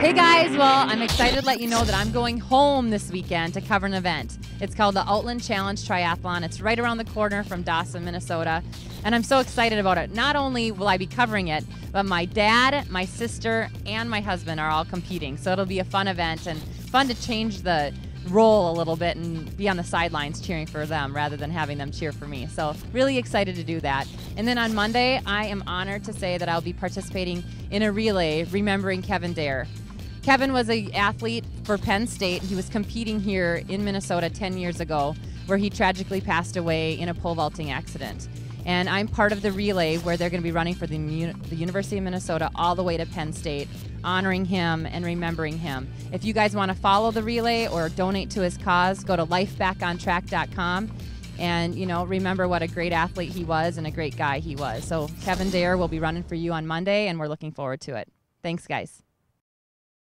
Hey guys, well, I'm excited to let you know that I'm going home this weekend to cover an event. It's called the Outland Challenge Triathlon. It's right around the corner from Dawson, Minnesota, and I'm so excited about it. Not only will I be covering it, but my dad, my sister, and my husband are all competing, so it'll be a fun event and fun to change the role a little bit and be on the sidelines cheering for them rather than having them cheer for me. So really excited to do that. And then on Monday, I am honored to say that I'll be participating in a relay remembering Kevin Dare. Kevin was an athlete for Penn State. He was competing here in Minnesota 10 years ago where he tragically passed away in a pole vaulting accident. And I'm part of the relay where they're going to be running for the University of Minnesota all the way to Penn State, honoring him and remembering him. If you guys want to follow the relay or donate to his cause, go to lifebackontrack.com. And, you know, remember what a great athlete he was and a great guy he was. So Kevin Dare will be running for you on Monday, and we're looking forward to it. Thanks, guys.